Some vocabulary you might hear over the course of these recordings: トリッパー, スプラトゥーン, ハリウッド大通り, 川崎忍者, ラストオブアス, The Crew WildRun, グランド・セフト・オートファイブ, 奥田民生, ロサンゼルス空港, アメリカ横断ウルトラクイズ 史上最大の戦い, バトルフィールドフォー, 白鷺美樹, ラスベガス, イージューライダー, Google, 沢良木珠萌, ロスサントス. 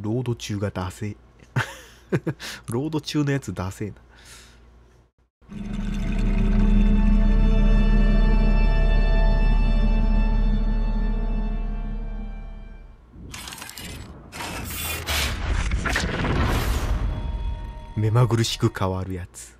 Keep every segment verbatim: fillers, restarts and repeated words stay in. ロード中がダセロード中のやつダセな。目まぐるしく変わるやつ。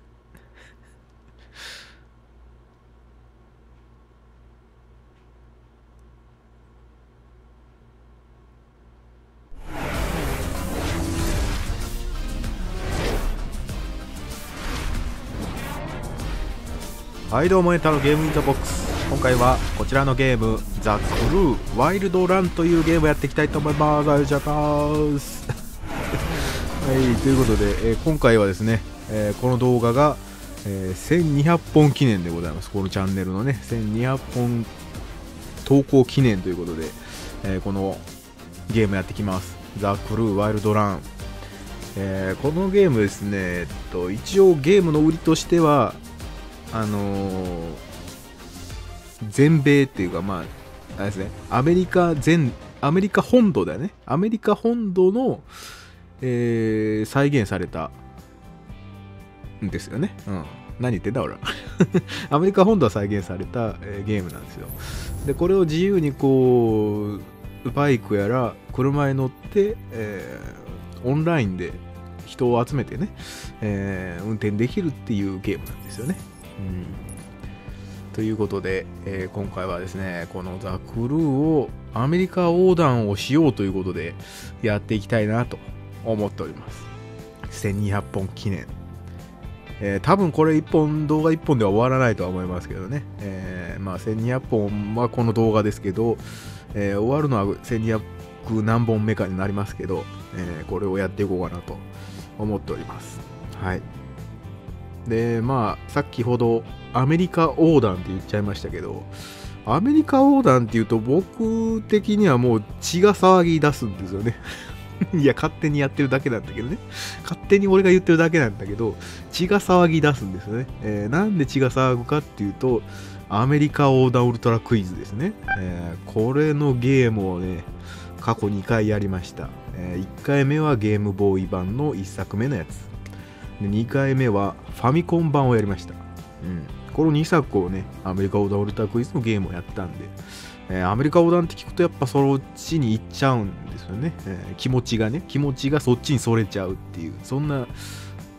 はいどうも、エンタのゲームインザボックス。今回はこちらのゲーム「ザ・クルーワイルドラン」というゲームをやっていきたいと思います。ありがとうございます。はい、ということで、えー、今回はですね、えー、この動画が、えー、せんにひゃっぽん記念でございます。このチャンネルのね、せんにひゃっぽん投稿記念ということで、えー、このゲームやってきます。ザ・クルーワイルドラン。えー、このゲームですね、えっと、一応ゲームの売りとしては、あのー、全米っていうか、まあ、あれですね、アメリカ全、アメリカ本土だよね。アメリカ本土の、えー、再現されたんですよね。うん。何言ってんだ、俺。アメリカ本土は再現された、えー、ゲームなんですよ。で、これを自由にこう、バイクやら車に乗って、えー、オンラインで人を集めてね、えー、運転できるっていうゲームなんですよね。うん、ということで、えー、今回はですね、このザ・クルーをアメリカ横断をしようということでやっていきたいなと思っております。せんにひゃっぽん記念。えー、多分これいっぽん、動画いっぽんでは終わらないとは思いますけどね。えー、まあせんにひゃっぽんはこの動画ですけど、えー、終わるのはせんにひゃく何本目かになりますけど、えー、これをやっていこうかなと思っております。はい。で、まあ、先ほどアメリカ横断って言っちゃいましたけど、アメリカ横断っていうと僕的にはもう血が騒ぎ出すんですよね。いや、勝手にやってるだけなんだけどね。勝手に俺が言ってるだけなんだけど、血が騒ぎ出すんですよね。えー、なんで血が騒ぐかっていうと、アメリカ横断ウルトラクイズですね。えー、これのゲームをね、過去にかいやりました。えー、いっかいめはゲームボーイ版のいっさくめのやつ。でにかいめはファミコン版をやりました。うん、このにさくをね、アメリカ横断ウルトラクイズのゲームをやったんで、えー、アメリカ横断って聞くとやっぱそっちに行っちゃうんですよね。えー、気持ちがね、気持ちがそっちにそれちゃうっていう、そんな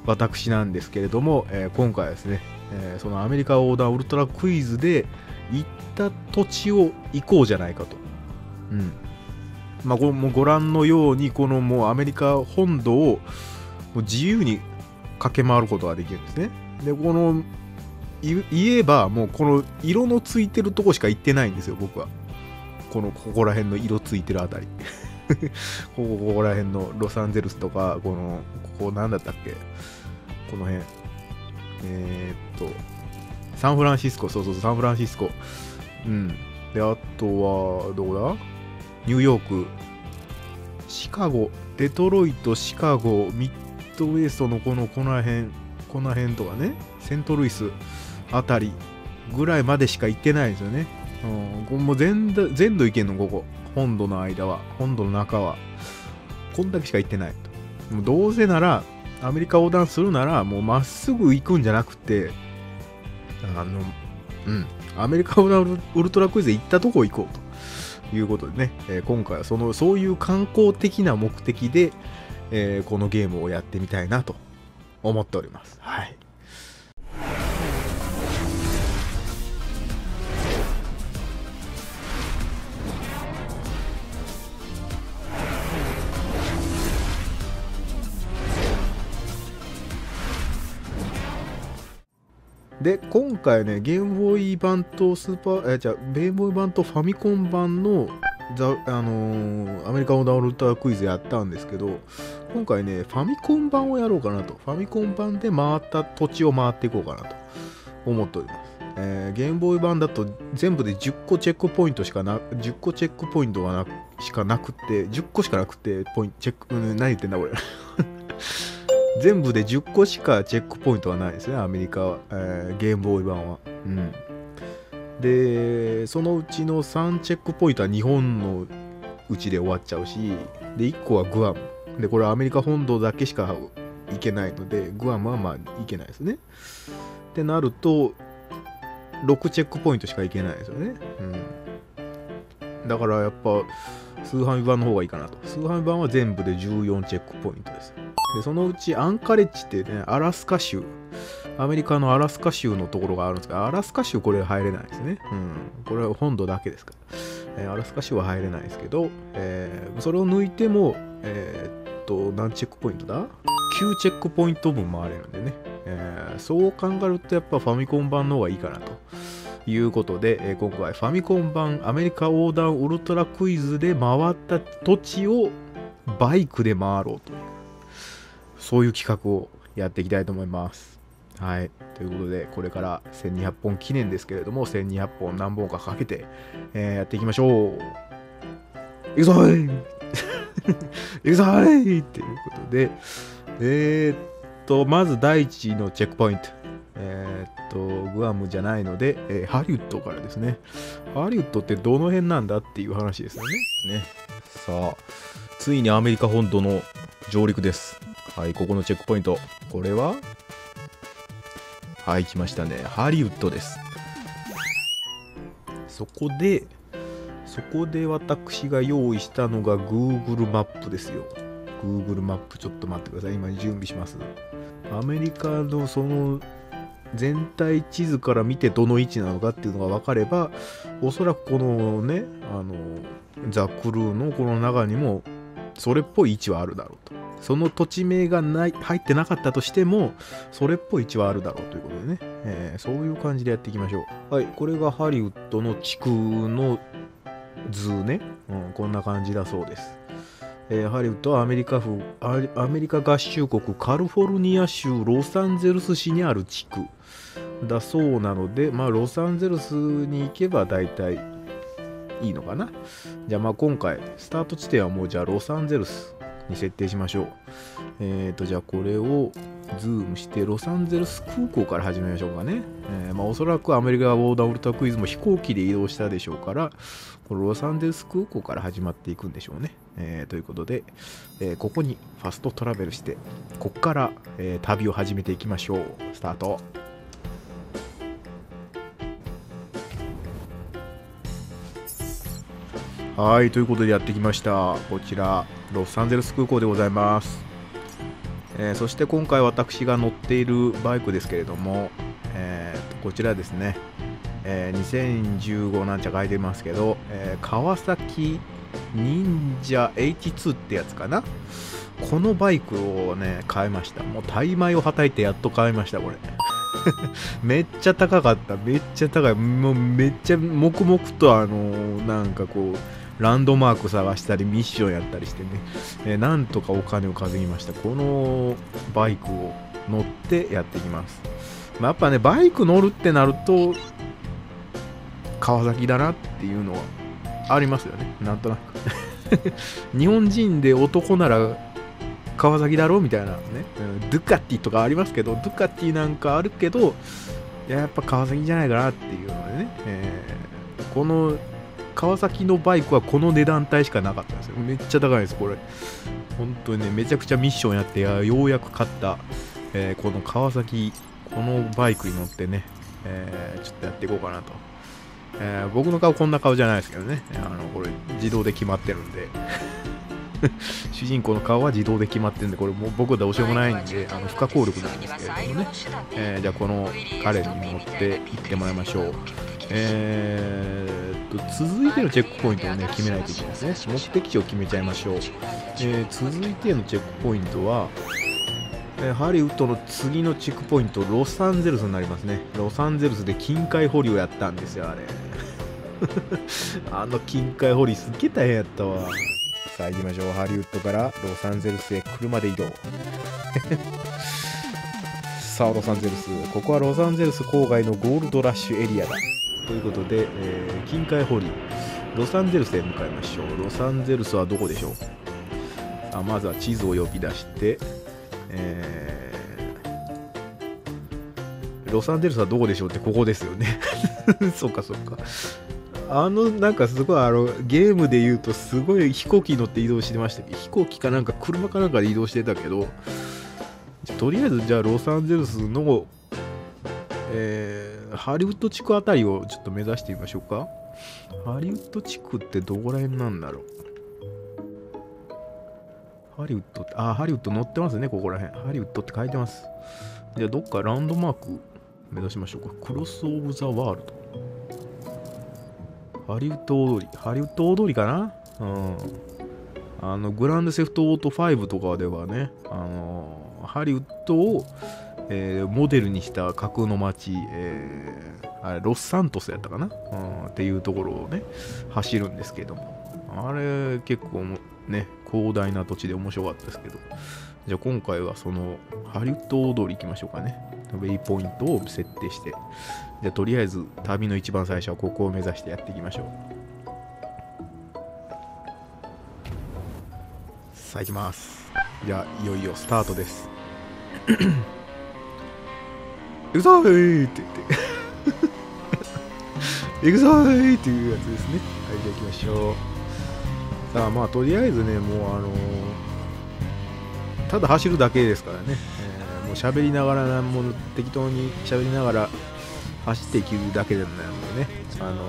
私なんですけれども、えー、今回はですね、えー、そのアメリカ横断ウルトラクイズで行った土地を行こうじゃないかと。うん。まあ、ご、もうご覧のように、このもうアメリカ本土をもう自由に駆け回ることができるんですね。で、この言えばもうこの色のついてるとこしか行ってないんですよ、僕は。このここら辺の色ついてるあたり。ここ、ここら辺のロサンゼルスとか、このここ何だったっけ、この辺えー、っとサンフランシスコ、そうそうそう、サンフランシスコ、うん。で、あとはどこだ、ニューヨーク、シカゴ、デトロイト、シカゴ、ミッミッドウェストのこのこの辺、この辺とかね、セントルイスあたりぐらいまでしか行ってないんですよね。うん、もう全土、全土行けんの、ここ。本土の間は、本土の中は。こんだけしか行ってない。もうどうせなら、アメリカ横断するなら、もうまっすぐ行くんじゃなくて、あの、うん、アメリカ横断ウルトラクイズで行ったとこ行こうということでね、えー、今回はその、そういう観光的な目的で、えー、このゲームをやってみたいなと思っております。はい。で、今回ね、ゲームボーイ版とスーパー、えー、じゃあ、ゲームボーイ版とファミコン版のザあのー、アメリカ横断ウルトラクイズやったんですけど、今回ね、ファミコン版をやろうかなと。ファミコン版で回った土地を回っていこうかなと思っております。えー、ゲームボーイ版だと全部でじゅっこチェックポイントしかな、じゅっこチェックポイントがなしかなくて、じゅっこしかなくて、ポイント、チェック、うん、何言ってんだ俺。全部でじゅっこしかチェックポイントはないですね、アメリカは、えー、ゲームボーイ版は。うん。で、そのうちのさんチェックポイントは日本のうちで終わっちゃうし、で、いっこはグアム。でこれはアメリカ本土だけしか行けないので、グアムはまあ行けないですね。ってなるとろくチェックポイントしか行けないですよね。うん、だからやっぱスーハミ版の方がいいかなと。スーハミ版は全部でじゅうよんチェックポイントです。でそのうちアンカレッジってね、アラスカ州、アメリカのアラスカ州のところがあるんですが、アラスカ州これ入れないですね。うん、これは本土だけですから、えー、アラスカ州は入れないですけど、えー、それを抜いても、えー、っと何チェックポイントだ？きゅうチェックポイント分回れるんでね、えー、そう考えるとやっぱファミコン版の方がいいかなということで、えー、今回ファミコン版アメリカ横断ウルトラクイズで回った土地をバイクで回ろうという、そういう企画をやっていきたいと思います。はい、ということでこれからせんにひゃっぽん記念ですけれども、せんにひゃっぽん何本かかけて、えー、やっていきましょう。いくぞーいいくぞーいということで、えー、っと、まず第一のチェックポイント。えー、っと、グアムじゃないので、えー、ハリウッドからですね。ハリウッドってどの辺なんだっていう話ですよね。ね。さあ、ついにアメリカ本土の上陸です。はい、ここのチェックポイント。これははい、来ましたね。ハリウッドです。そこで、そこで私が用意したのが Google マップですよ。Google マップちょっと待ってください。今準備します。アメリカのその全体地図から見てどの位置なのかっていうのが分かれば、おそらくこのね、あのザ・クルーのこの中にもそれっぽい位置はあるだろうと。その土地名がない入ってなかったとしても、それっぽい位置はあるだろうということでね、えー、そういう感じでやっていきましょう。はい、これがハリウッドの地区の図ね、うん、こんな感じだそうです。えー、ハリウッドはアメリカ風、アメリカ合衆国カリフォルニア州ロサンゼルス市にある地区だそうなので、まあ、ロサンゼルスに行けば大体いいのかな。じゃあ、まあ今回、スタート地点はもうじゃあロサンゼルスに設定しましょう。えっと、じゃあこれをズームしてロサンゼルス空港から始めましょうかね。えー、まあおそらくアメリカ横断ウルトラクイズも飛行機で移動したでしょうから、このロサンゼルス空港から始まっていくんでしょうね。えー、ということで、えー、ここにファストトラベルして、ここから、えー、旅を始めていきましょう。スタート。はい、ということでやってきました。こちら、ロサンゼルス空港でございます。えー、そして今回私が乗っているバイクですけれども、えー、とこちらですね、えー、にせんじゅうごなんちゃ書いてますけど、えー、川崎忍者 エイチツー ってやつかな。このバイクをね買いました。もう大枚をはたいてやっと買いましたこれめっちゃ高かった。めっちゃ高い。もうめっちゃ黙々とあのー、なんかこうランドマーク探したりミッションやったりしてね、えー、なんとかお金を稼ぎました。このバイクを乗ってやっていきます。まあ、やっぱね、バイク乗るってなると、川崎だなっていうのはありますよね、なんとなく。日本人で男なら川崎だろうみたいなね、ドゥカティとかありますけど、ドゥカティなんかあるけど、いや、やっぱ川崎じゃないかなっていうのでね、えー、この川崎のバイクはこの値段帯しかなかったんですよ。めっちゃ高いです、これ。本当にね、めちゃくちゃミッションやって、ようやく買った、えー、この川崎、このバイクに乗ってね、えー、ちょっとやっていこうかなと。えー、僕の顔、こんな顔じゃないですけどね、あのこれ、自動で決まってるんで、主人公の顔は自動で決まってるんで、これ、もう僕はどうしようもないんで、あの不可抗力なんですけれどもね、えー、じゃあ、この彼に乗って行ってもらいましょう。えー、っと続いてのチェックポイントを、ね、決めないといけないですね。目的地を決めちゃいましょう。えー、続いてのチェックポイントは、えー、ハリウッドの次のチェックポイント、ロサンゼルスになりますね。ロサンゼルスで近海掘りをやったんですよ、あれ。あの近海掘りすっげえ大変やったわ。さあ行きましょう。ハリウッドからロサンゼルスへ車で移動。さあロサンゼルス、ここはロサンゼルス郊外のゴールドラッシュエリアだ。ということで、えー、近海掘り、ロサンゼルスへ向かいましょう。ロサンゼルスはどこでしょう。あ、まずは地図を呼び出して、えー、ロサンゼルスはどこでしょうってここですよね。そうかそうか。あのなんかすごいあのゲームでいうとすごい飛行機に乗って移動してましたけど、飛行機かなんか車かなんかで移動してたけど、とりあえずじゃあロサンゼルスの、えー、ハリウッド地区あたりをちょっと目指してみましょうか。ハリウッド地区ってどこら辺なんだろう。ハリウッドって、あ、ハリウッド載ってますね、ここら辺。ハリウッドって書いてます。じゃあどっかランドマーク目指しましょうか。クロス・オブ・ザ・ワールド。ハリウッド大通り。ハリウッド大通りかな。うん。あの、グランド・セフト・オートファイブとかではね、あのー、ハリウッドを、えー、モデルにした架空の街、えー、あれロスサントスやったかな、うん、っていうところをね走るんですけども、あれ結構ね広大な土地で面白かったですけど、じゃあ今回はそのハリウッド大通り行きましょうかね。ウェイポイントを設定して、じゃあとりあえず旅の一番最初はここを目指してやっていきましょう。さあ行きます。じゃあいよいよスタートです。行くぞーって言って行くぞーっていうやつですね。はい、じゃあ行きましょう。さあまあとりあえずね、もうあのー、ただ走るだけですからね、えー、もう喋りながら、もう適当に喋りながら走っていけるだけなのでね、あのー、もう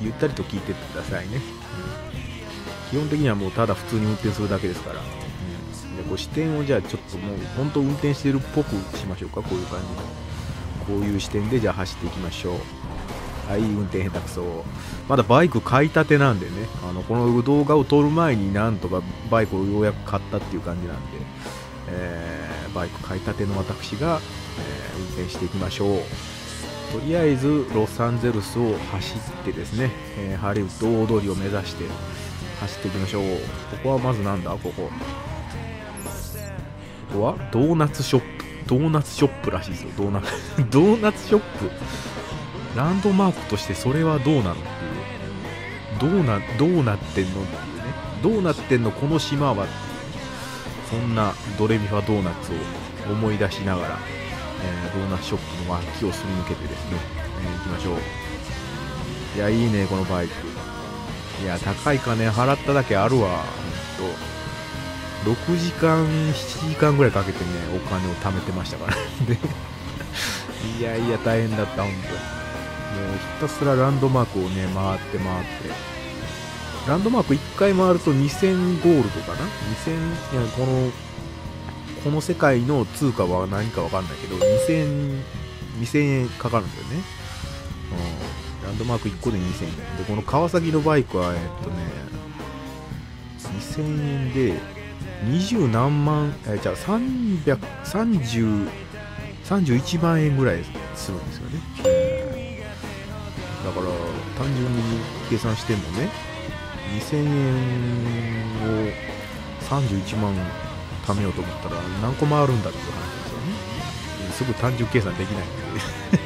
ゆったりと聞いてってくださいね、うん、基本的にはもうただ普通に運転するだけですから。でこう視点をじゃあちょっともう本当運転してるっぽくしましょうか。こういう感じでこういう視点でじゃあ走っていきましょう。はい、運転下手くそ。まだバイク買いたてなんでね、あのこの動画を撮る前になんとかバイクをようやく買ったっていう感じなんで、えー、バイク買いたての私が、えー、運転していきましょう。とりあえずロサンゼルスを走ってですね、えー、ハリウッド大通りを目指して走っていきましょう。ここはまずなんだ、ここここはドーナツショップ。ドーナツショップらしいですよ。ドーナツドーナツショップ、ランドマークとしてそれはどうなのっていう、どうなどうなってんのっていうね、どうなってんのこの島はっていう、そんなドレミファドーナツを思い出しながら、えー、ドーナツショップの脇をすり抜けてですね、えー、行きましょう。いやいいねこのバイク。いや高い金払っただけあるわほんと。ろくじかん、ななじかんぐらいかけてね、お金を貯めてましたからね。いやいや、大変だった、ほんと。もうひたすらランドマークをね、回って回って。ランドマークいっかい回るとにせんゴールドかな ?にせん、いや、この、この世界の通貨は何かわかんないけど、にせんえんかかるんだよね。うん。ランドマークいっこでにせんえん。で、この川崎のバイクは、えっとね、にせんえんで、にじゅうなんまん、え、じゃあさんびゃくさんじゅういちまんえんぐらいするんですよね。だから単純に計算してもね、にせんえんをさんじゅういちまん貯めようと思ったら何個回るんだっていう話ですよね。すぐ単純計算できないん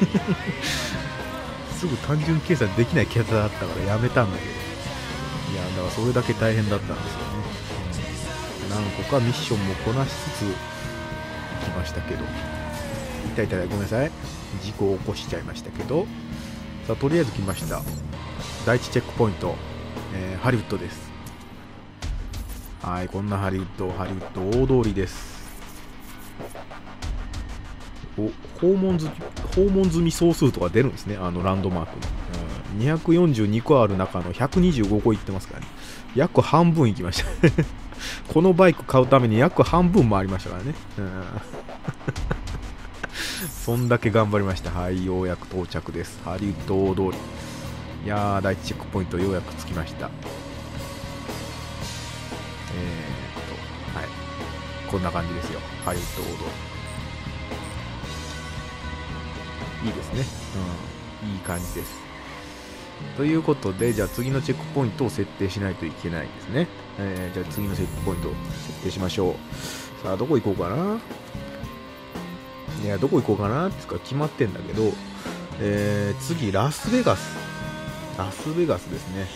で。すぐ単純計算できないキャラだったからやめたんだけど。いや、だからそれだけ大変だったんですよね。何個かミッションもこなしつつ来ましたけど、痛い痛いごめんなさい、事故を起こしちゃいましたけど、さあとりあえず来ました。第一チェックポイント、えー、ハリウッドです。はい、こんなハリウッドハリウッド大通りです。お、訪問済訪問済み総数とか出るんですね、あのランドマークの、うん、にひゃくよんじゅうにこある中のひゃくにじゅうごこ行ってますからね。約半分行きましたこのバイク買うために約半分回りましたからね、うん、そんだけ頑張りました。はい、ようやく到着です、ハリウッド大通り。いやー、第一チェックポイントようやく着きました。えーっとはい、こんな感じですよ、ハリウッド大通り。いいですね、うん、いい感じです。ということで、じゃあ次のチェックポイントを設定しないといけないですね。えー、じゃあ次のチェックポイントを設定しましょう。さあ、どこ行こうかな。いや、どこ行こうかなっていうか決まってんだけど、えー、次、ラスベガス。ラスベガスですね。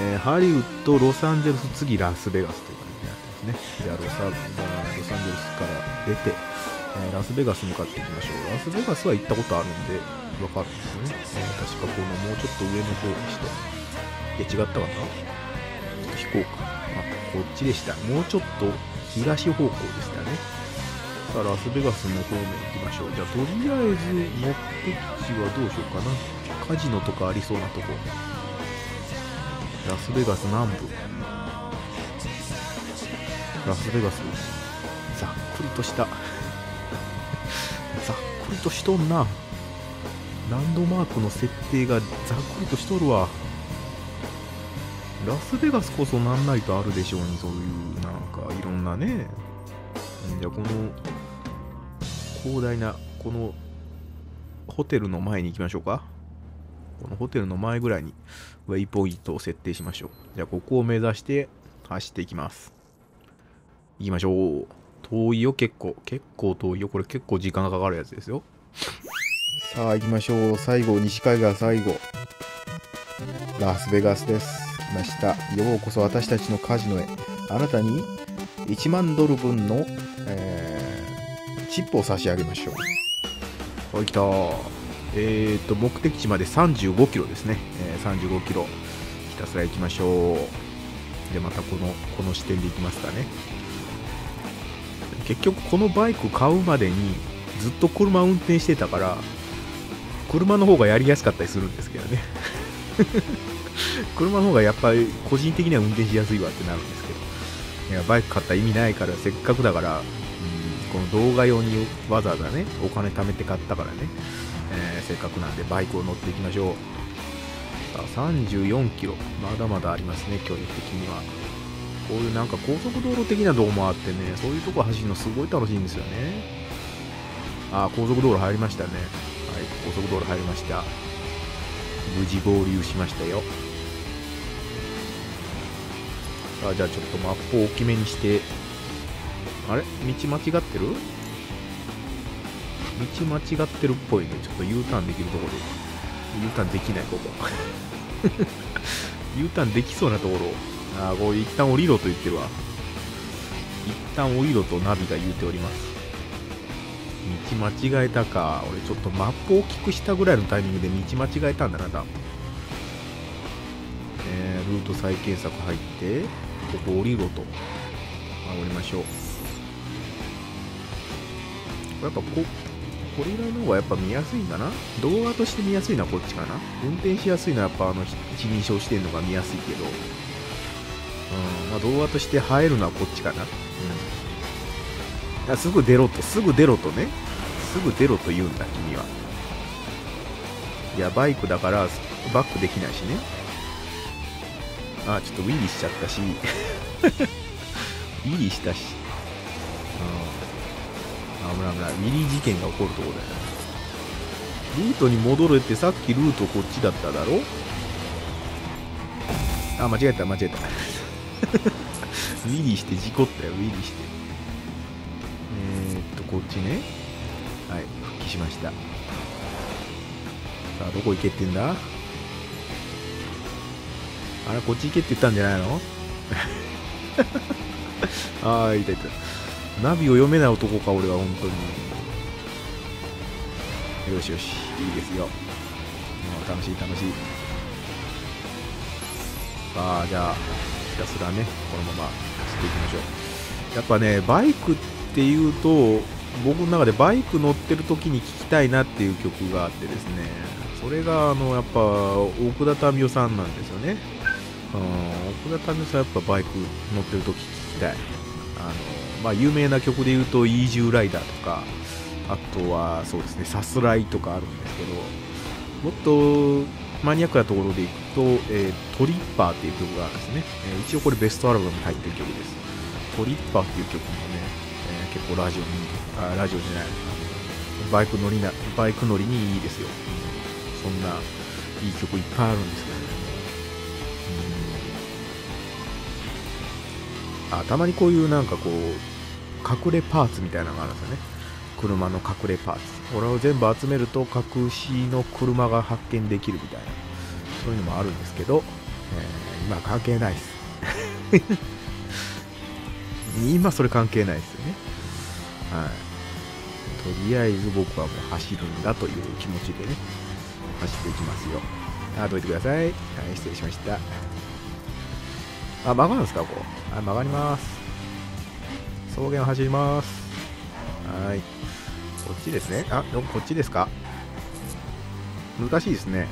えー、ハリウッド、ロサンゼルス、次、ラスベガスという感じになってますね。じゃあロサ、ロサンゼルスから出て、えー、ラスベガス向かっていきましょう。ラスベガスは行ったことあるんで分かるんですよね、えー、確かこのもうちょっと上の方でした。いや違ったかな、飛行機またこっちでした。もうちょっと東方向でしたね。さあラスベガスの方面行きましょう。じゃあとりあえず目的地はどうしようかな。カジノとかありそうなとこ。ラスベガス南部、ラスベガスざっくりとしたざっくりとしとんな。ランドマークの設定がざっくりとしとるわ。ラスベガスこそなんないとあるでしょうに、そういうなんかいろんなね。じゃあこの広大なこのホテルの前に行きましょうか。このホテルの前ぐらいにウェイポイントを設定しましょう。じゃあここを目指して走っていきます。行きましょう。遠いよ、結構結構遠いよ。これ結構時間がかかるやつですよ。さあ行きましょう。最後、西海岸最後、ラスベガスです。来ました。ようこそ私たちのカジノへ。あなたにいちまんドル分の、えー、チップを差し上げましょう。はい、来たー。えーと、目的地までさんじゅうごキロですね。えー、さんじゅうごキロ。ひたすら行きましょう。で、またこの、この視点で行きますかね。結局、このバイク買うまでにずっと車運転してたから、車の方がやりやすかったりするんですけどね。車の方がやっぱり個人的には運転しやすいわってなるんですけど、いやバイク買ったら意味ないから、せっかくだから、うん、この動画用にわざわざねお金貯めて買ったからね、えー、せっかくなんでバイクを乗っていきましょう。さあさんじゅうよんキロ、まだまだありますね。距離的にはこういうなんか高速道路的な道もあってね、そういうとこ走るのすごい楽しいんですよね。ああ高速道路入りましたね。はい、高速道路入りました。無事合流しましたよ。あ、じゃあちょっとマップを大きめにして、あれ道間違ってる道間違ってるっぽいね。ちょっと U ターンできるところ、 U ターンできないここU ターンできそうなところ、ああこれ一旦降りろと言ってるわ。一旦降りろとナビが言うております。道間違えたか。俺ちょっとマップを大きくしたぐらいのタイミングで道間違えたんだな、多分。えー、ルート再検索入って、ここ降りろと。あ、降りましょう。やっぱこ、これぐらいの方がやっぱ見やすいんだな。動画として見やすいのはこっちかな。運転しやすいのはやっぱあの、一人称視点のが見やすいけど、うん、まあ動画として映えるのはこっちかな。うん、すぐ出ろと、すぐ出ろとね、すぐ出ろと言うんだ、君は。いや、バイクだから、バックできないしね。あー、ちょっとウィリーしちゃったし、ウィリーしたし、あー、危ない危ない、ウィリー事件が起こるところだよ。ルートに戻れって、さっきルートこっちだっただろ。あー、間違えた、間違えた。ウィリーして事故ったよ、ウィリーして。こっちね、はい、復帰しました。さあどこ行けってんだ。あれこっち行けって言ったんじゃないのああいたいた。ナビを読めない男か俺は本当に。よしよし、いいですよ、もう楽しい楽しい。さあじゃあひたすらねこのまま走っていきましょう。やっぱねバイクっていうと僕の中でバイク乗ってる時に聴きたいなっていう曲があってですね、それがあのやっぱ奥田民生さんなんですよね。うん、奥田民生さんやっぱバイク乗ってる時聴きたい。あのまあ有名な曲で言うと「イージューライダー」とか、あとはそうですね「さすらい」とかあるんですけど、もっとマニアックなところでいくと「えー、トリッパー」っていう曲があるんですね。えー、一応これベストアルバムに入ってる曲です。トリッパーっていう曲もね結構ラジオに、あ、ラジオじゃない、バイク乗りな、バイク乗りにいいですよ。そんないい曲いっぱいあるんですけどね。うん、あ、たまにこういうなんかこう隠れパーツみたいなのがあるんですよね。車の隠れパーツ、これを全部集めると隠しの車が発見できるみたいな、そういうのもあるんですけど、えー、今関係ないです今それ関係ないですよね。はい、とりあえず僕はもう走るんだという気持ちでね、走っていきますよ。あ、どいてください。はい、失礼しました。あ、曲がるんですか、ここ。あ、曲がります。草原を走ります。はい。こっちですね。あ、こっちですか。難しいですね。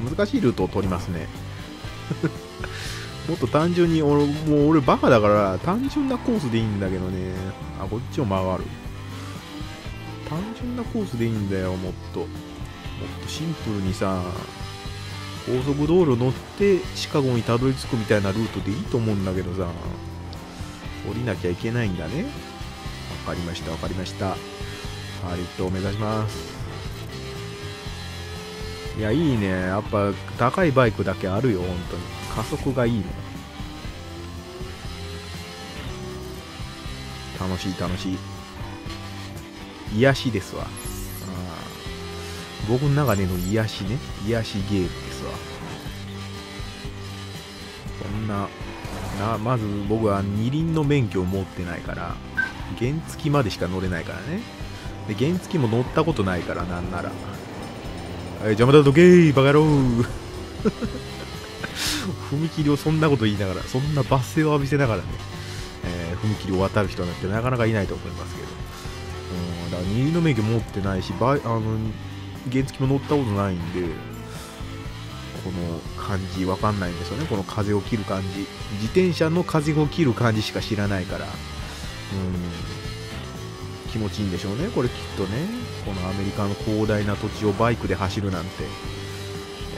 難しいルートを通りますね。もっと単純に、俺、もう俺バカだから、単純なコースでいいんだけどね。あ、こっちを曲がる。単純なコースでいいんだよ、もっと。もっとシンプルにさ、高速道路乗ってシカゴにたどり着くみたいなルートでいいと思うんだけどさ、降りなきゃいけないんだね。わかりました、わかりました。ハリウッドを目指します。いや、いいね。やっぱ高いバイクだけあるよ、本当に。加速がいいね。楽しい、楽しい。癒しですわ。僕の中での癒しね、癒しゲームですわ。こんな、な、まず僕は二輪の免許を持ってないから、原付までしか乗れないからね。で、原付も乗ったことないから、なんなら。え、邪魔だどけー、バカ野郎。踏切をそんなこと言いながら、そんな罵声を浴びせながらね、えー、踏切を渡る人なんてなかなかいないと思いますけど。うん、だから二輪の免許持ってないし、バイ、あの、原付も乗ったことないんで、この感じわかんないんですよね。この風を切る感じ、自転車の風を切る感じしか知らないから、うん、気持ちいいんでしょうね、これきっとね。このアメリカの広大な土地をバイクで走るなんて、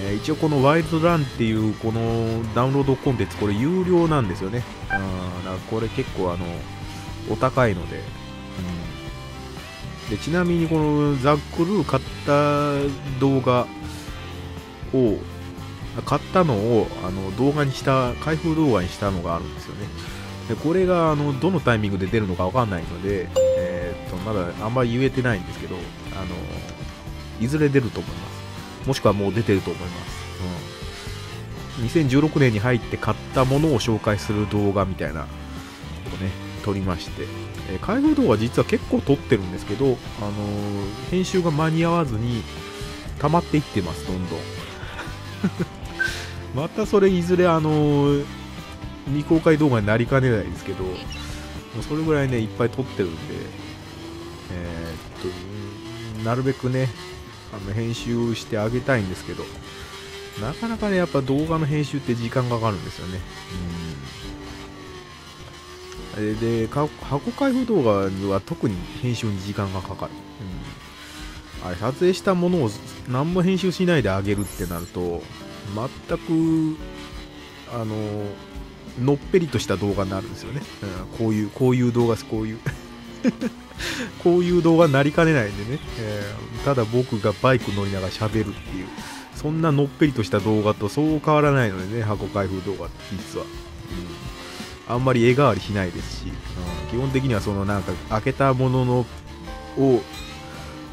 えー、一応このワイルドランっていうこのダウンロードコンテンツ、これ有料なんですよね。あー、だからこれ結構あのお高いので、うん、でちなみにこのザックルー買った動画を買ったのをあの動画にした開封動画にしたのがあるんですよね。でこれがあのどのタイミングで出るのかわかんないので、えー、っとまだあんまり言えてないんですけど、あのいずれ出ると思います。もしくはもう出てると思います、うん、にせんじゅうろくねんに入って買ったものを紹介する動画みたいなことね撮りまして、開封動画実は結構撮ってるんですけど、あのー、編集が間に合わずに溜まっていってます、どんどん。またそれいずれ、あのー、未公開動画になりかねないですけど、もうそれぐらいねいっぱい撮ってるんで、えー、っとなるべくねあの編集してあげたいんですけど、なかなかねやっぱ動画の編集って時間がかかるんですよね。うん、で箱開封動画は特に編集に時間がかかる、うん、あれ撮影したものを何も編集しないであげるってなると全くあののっぺりとした動画になるんですよね、うん、こういうこういう動画ですこういうこういう動画になりかねないんでね、えー、ただ僕がバイク乗りながら喋るっていうそんなのっぺりとした動画とそう変わらないのでね、箱開封動画って実は、うん、あんまり絵代わりしないですし、うん、基本的にはそのなんか開けたもののを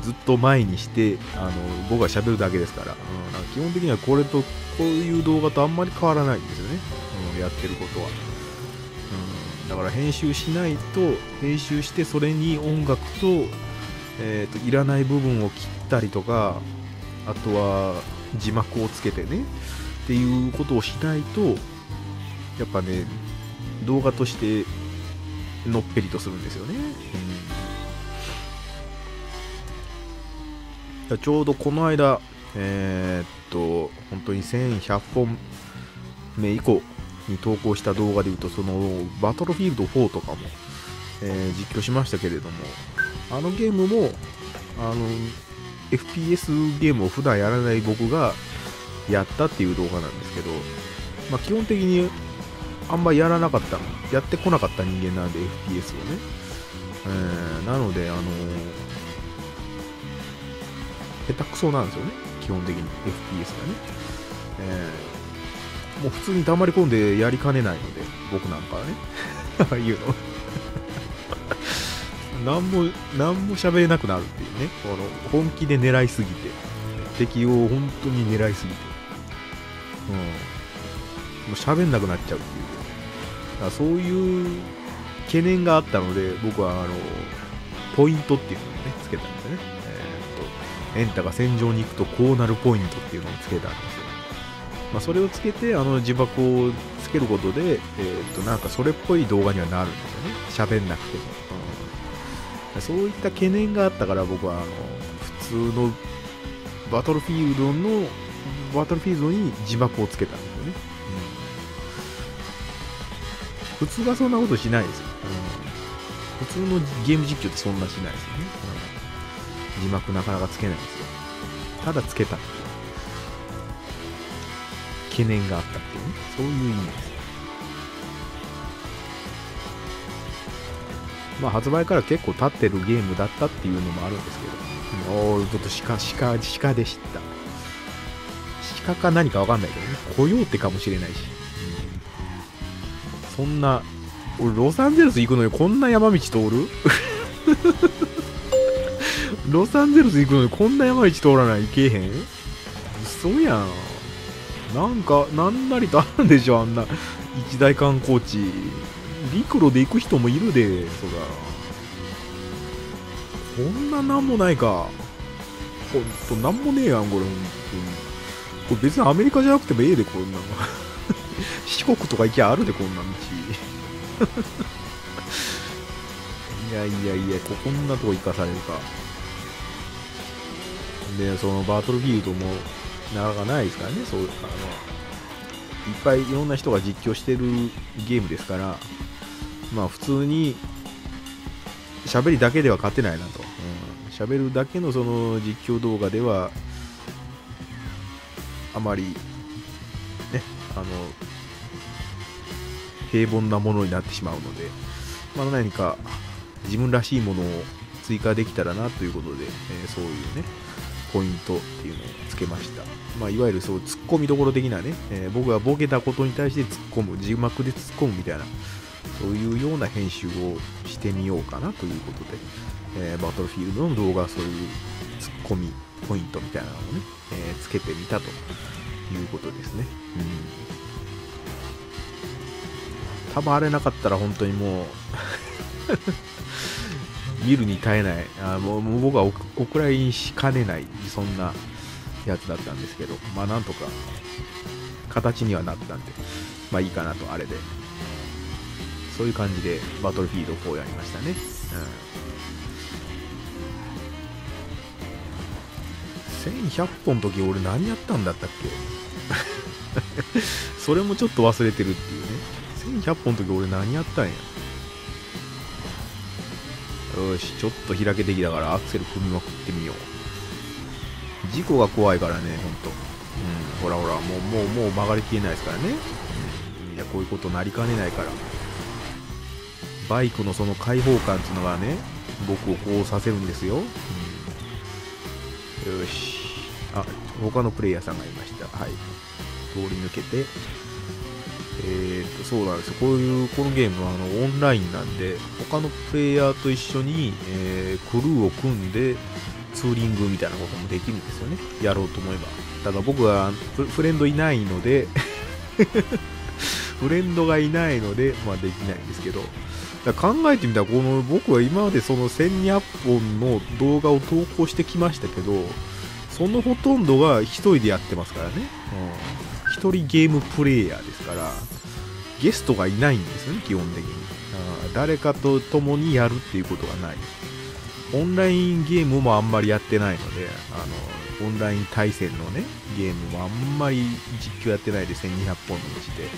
ずっと前にしてあの僕が喋るだけですから、うん、なんか基本的にはこれとこういう動画とあんまり変わらないんですよね、うん、やってることは、うん、だから編集しないと、編集してそれに音楽と、えーと、いらない部分を切ったりとか、あとは字幕をつけてねっていうことをしないとやっぱね動画としてのっぺりとするんですよね、うん、ちょうどこの間えー、っと本当にせんひゃっぽんめ以降に投稿した動画でいうとそのバトルフィールドフォーとかも、えー、実況しましたけれども、あのゲームもあの エフピーエス ゲームを普段やらない僕がやったっていう動画なんですけど、まあ、基本的にあんまやらなかった、やってこなかった人間なんで エフピーエス をね、えー、なのであのー、下手くそなんですよね、基本的に エフピーエス がね、えー、もう普通に黙り込んでやりかねないので僕なんかはねああいうの何も何も喋れなくなるっていうね、この本気で狙いすぎて敵を本当に狙いすぎて、うん、もう喋んなくなっちゃうっていう。そういう懸念があったので僕はあのポイントっていうのをね、つけたんですよね。えー、っと、エンタが戦場に行くとこうなるポイントっていうのをつけたんですよ。まあ、それをつけて、あの字幕をつけることで、えー、っと、なんかそれっぽい動画にはなるんですよね。喋んなくても。うん、そういった懸念があったから、僕は、あの、普通のバトルフィールドの、バトルフィールドに字幕をつけたんですよね。うん、普通はそんなことしないですよ。うん、普通のゲーム実況ってそんなしないですよね。うん、字幕なかなかつけないですよ。ただつけた。懸念があったっていうね、そういう意味です。まあ発売から結構経ってるゲームだったっていうのもあるんですけど、おお、ちょっと鹿、鹿、鹿でした。鹿か何か分かんないけどね、コヨーテかもしれないし、うん、そんな、俺、ロサンゼルス行くのにこんな山道通るロサンゼルス行くのにこんな山道通らない、行けへん、嘘やん。なんか、なんなりとあるんでしょ、あんな一大観光地。陸路で行く人もいるで、そら。こんななんもないか。ほんと、なんもねえやん、これ、ほんとに。これ別にアメリカじゃなくてもええで、こんなの。四国とか行きゃあるで、こんな道。いやいやいや、こんなとこ行かされるか。で、そのバトルフィールドも、なかなかないですからね、そういう、あの、いっぱいいろんな人が実況してるゲームですから、まあ普通に喋りだけでは勝てないなと。喋、うん、るだけのその実況動画では、あまり、ね、あの、平凡なものになってしまうので、まあ何か自分らしいものを追加できたらなということで、えー、そういうね、ポイントっていうのをつけました。まあ、いわゆるそう突っ込みどころ的なね、えー、僕がボケたことに対して突っ込む、字幕で突っ込むみたいな、そういうような編集をしてみようかなということで、えー、バトルフィールドの動画はそういう突っ込みポイントみたいなのをね、えー、つけてみたということですね。うん、多分あれなかったら本当にもう。見るに耐えない、あもうもう僕はお蔵入りにしかねない、そんなやつだったんですけど、まあなんとか形にはなったんで、まあいいかなと、あれで。そういう感じで、バトルフィールドフォーやりましたね。うん、せんひゃっぽんの時、俺何やったんだったっけそれもちょっと忘れてるっていうね。せんひゃっぽんの時、俺何やったんや。よし、ちょっと開けてきたからアクセル踏みまくってみよう。事故が怖いからね、ほんと。うん、ほらほら、もう、もう、もう曲がりきれないですからね。うん、いや、こういうことなりかねないから。バイクのその開放感っていうのがね、僕をこうさせるんですよ。うん、よし。あ、他のプレイヤーさんがいました。はい。通り抜けて。えーとそうなんですよ、こういうこのゲームはあのオンラインなんで、他のプレイヤーと一緒に、えー、クルーを組んでツーリングみたいなこともできるんですよね、やろうと思えば。ただ僕はフレンドいないのでフレンドがいないので、まあ、できないんですけど、だから考えてみたらこの僕は今までそのせんにひゃっぽんの動画を投稿してきましたけど、そのほとんどがひとりでやってますからね。うん、ひとりゲームプレイヤーですから、ゲストがいないんですよね、基本的に。あ、誰かと共にやるっていうことがない。オンラインゲームもあんまりやってないので、あのオンライン対戦のね、ゲームもあんまり実況やってないで、せんにひゃっぽんのうちで、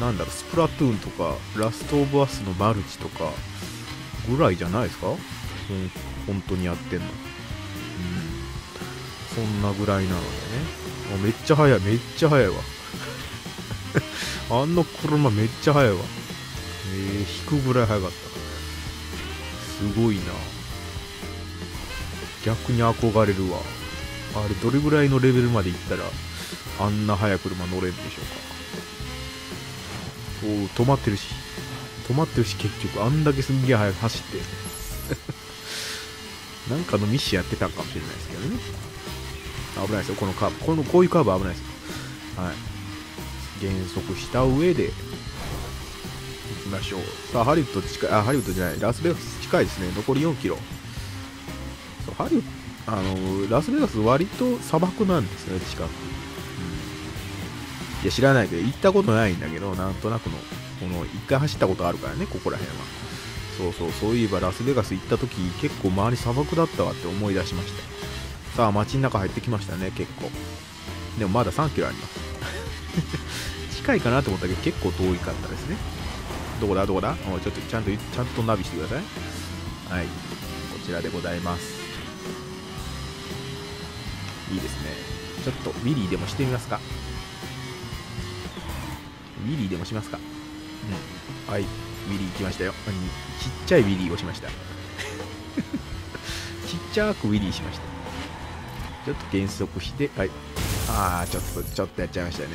なんだろう、スプラトゥーンとか、ラストオブアスのマルチとかぐらいじゃないですか、うん、本当にやってんの。うん、そんなぐらいなのでね。めっちゃ速い、めっちゃ速いわあの車めっちゃ速いわ。えー、引くぐらい速かった。すごいな、逆に憧れるわ。あれどれぐらいのレベルまでいったらあんな速い車乗れるんでしょうか。お、止まってるし止まってるし、結局あんだけすんげえ速く走ってなんかのミッションやってたんかもしれないですけどね。危ないですよ、このカーブ。この、こういうカーブは危ないですよ。はい。減速した上で、きましょう。さあ、ハリウッド近い、あ、ハリウッドじゃない、ラスベガス近いですね。残りよんキロ。そうハリウッド、あのー、ラスベガス割と砂漠なんですよね、近く。うん、いや、知らないけど、行ったことないんだけど、なんとなくの、この、一回走ったことあるからね、ここら辺は。そうそう、そういえばラスベガス行った時、結構周り砂漠だったわって思い出しました。さあ、街の中入ってきましたね、結構。でもまださんキロあります。近いかなと思ったけど結構遠いかったですね。どこだどこだ、おいちょっとちゃんとちゃんとナビしてください。はい、こちらでございます。いいですね。ちょっとウィリーでもしてみますか。ウィリーでもしますか。うん、はい、ウィリー来ましたよ。ちっちゃいウィリーをしました。ちっちゃくウィリーしました。ちょっと減速して、はい、あー、ちょっとちょっとやっちゃいましたね。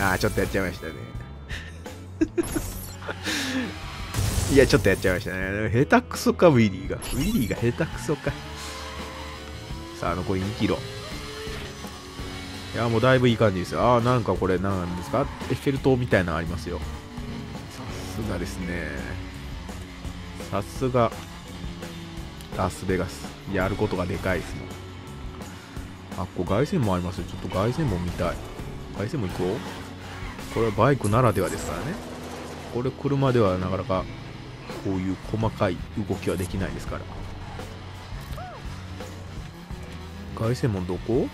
あー、ちょっとやっちゃいましたね。いや、ちょっとやっちゃいましたね。下手くそか、ウィリーが。ウィリーが下手くそか。さあ、残りにキロ。いや、もうだいぶいい感じですよ。あー、なんかこれ、何なんですか？エッフェル塔みたいなのありますよ。さすがですね。さすが、ラスベガス。やることがでかいですね。あ、ここ凱旋門ありますよ。ちょっと凱旋門見たい。凱旋門行こう。これはバイクならではですからね。これ車ではなかなかこういう細かい動きはできないですから。凱旋門どこ？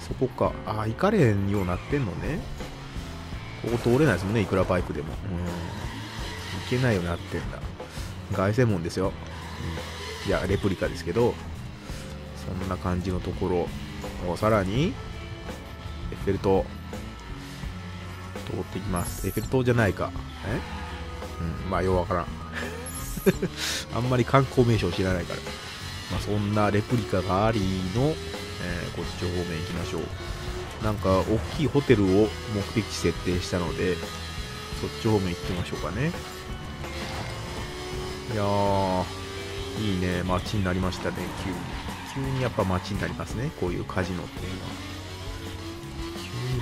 そこか。ああ、行かれへんようになってんのね。ここ通れないですもんね、いくらバイクでも。うん。行けないようになってんだ。凱旋門ですよ。うん、いや、レプリカですけど、そんな感じのところをさらに、エッフェル塔通っていきます。エッフェル塔じゃないかえ、うん、まあようわからん。あんまり観光名所を知らないから、まあ、そんなレプリカがありの、えー、こっち方面行きましょう。なんか大きいホテルを目的地設定したので、そっち方面行きましょうかね。いやー、いいね、街になりましたね。急に急にやっぱ街になりますね、こういうカジノっていう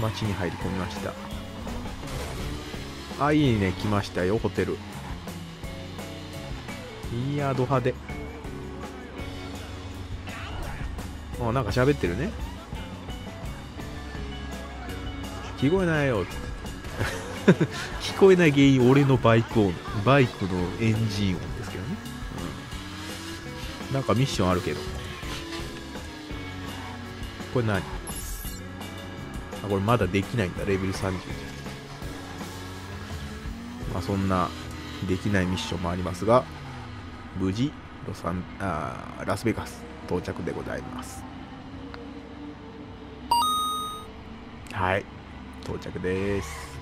のは。街に入り込みました。あ、いいね、来ましたよ、ホテル。いや、ド派手。あ、なんか喋ってるね。聞こえないよ。聞こえない原因、俺のバイク音、バイクのエンジン音ですけどね、うん、なんかミッションあるけど、これ何？これまだできないんだ、レベルさんじゅう。まあそんなできないミッションもありますが、無事ロサンあラスベガス到着でございます。はい、到着です。